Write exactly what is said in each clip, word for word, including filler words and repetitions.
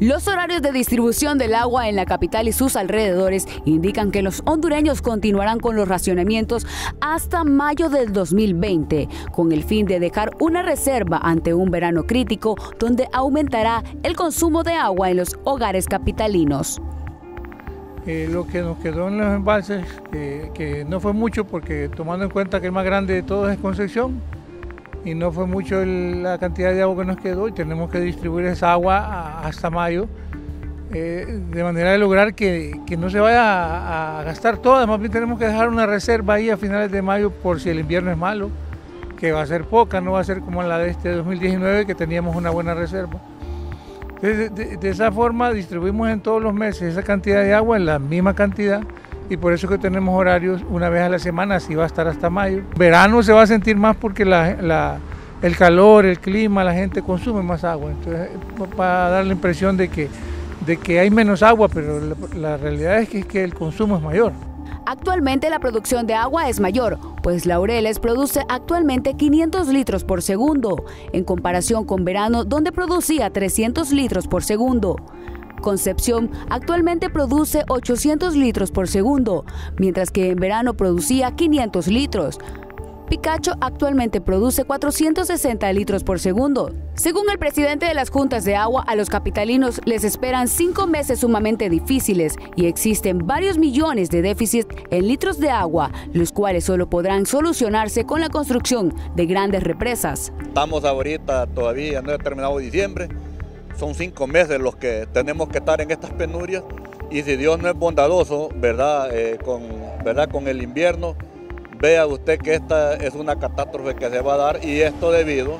Los horarios de distribución del agua en la capital y sus alrededores indican que los hondureños continuarán con los racionamientos hasta mayo del dos mil veinte, con el fin de dejar una reserva ante un verano crítico donde aumentará el consumo de agua en los hogares capitalinos. Eh, lo que nos quedó en los embalses, eh, que no fue mucho porque tomando en cuenta que el más grande de todos es Concepción, y no fue mucho el, la cantidad de agua que nos quedó y tenemos que distribuir esa agua a, hasta mayo, eh, de manera de lograr que, que no se vaya a, a gastar toda, más bien tenemos que dejar una reserva ahí a finales de mayo por si el invierno es malo, que va a ser poca, no va a ser como la de este dos mil diecinueve que teníamos una buena reserva. Entonces, de, de, de esa forma distribuimos en todos los meses esa cantidad de agua en la misma cantidad. Y por eso que tenemos horarios una vez a la semana, así va a estar hasta mayo. Verano se va a sentir más porque la, la, el calor, el clima, la gente consume más agua. Entonces va a dar la impresión de que, de que hay menos agua, pero la, la realidad es que, que el consumo es mayor. Actualmente la producción de agua es mayor, pues Laureles produce actualmente quinientos litros por segundo, en comparación con verano donde producía trescientos litros por segundo. Concepción actualmente produce ochocientos litros por segundo, mientras que en verano producía quinientos litros. Picacho actualmente produce cuatrocientos sesenta litros por segundo. Según el presidente de las juntas de agua, a los capitalinos les esperan cinco meses sumamente difíciles y existen varios millones de déficits en litros de agua, los cuales solo podrán solucionarse con la construcción de grandes represas. Estamos ahorita todavía, no he terminado diciembre. Son cinco meses los que tenemos que estar en estas penurias y si Dios no es bondadoso, ¿verdad? Eh, con, ¿verdad? Con el invierno, vea usted que esta es una catástrofe que se va a dar y esto debido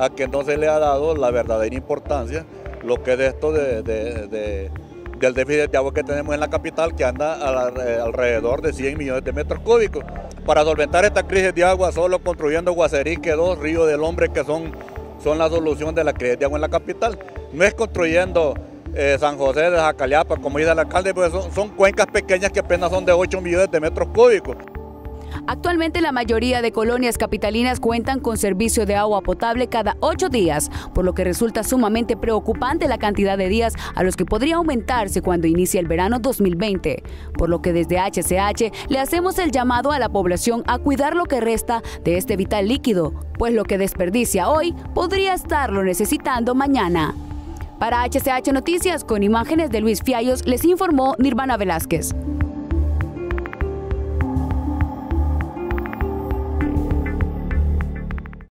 a que no se le ha dado la verdadera importancia, lo que es esto de, de, de, del déficit de agua que tenemos en la capital que anda a la, eh, alrededor de cien millones de metros cúbicos. Para solventar esta crisis de agua solo construyendo Guacerique dos, Río del Hombre que son, son la solución de la crisis de agua en la capital. No es construyendo eh, San José de Jacalapa, como dice el alcalde, porque son, son cuencas pequeñas que apenas son de ocho millones de metros cúbicos. Actualmente la mayoría de colonias capitalinas cuentan con servicio de agua potable cada ocho días, por lo que resulta sumamente preocupante la cantidad de días a los que podría aumentarse cuando inicie el verano dos mil veinte, por lo que desde H C H le hacemos el llamado a la población a cuidar lo que resta de este vital líquido, pues lo que desperdicia hoy podría estarlo necesitando mañana. Para H C H Noticias, con imágenes de Luis Fiallos, les informó Nirvana Velázquez.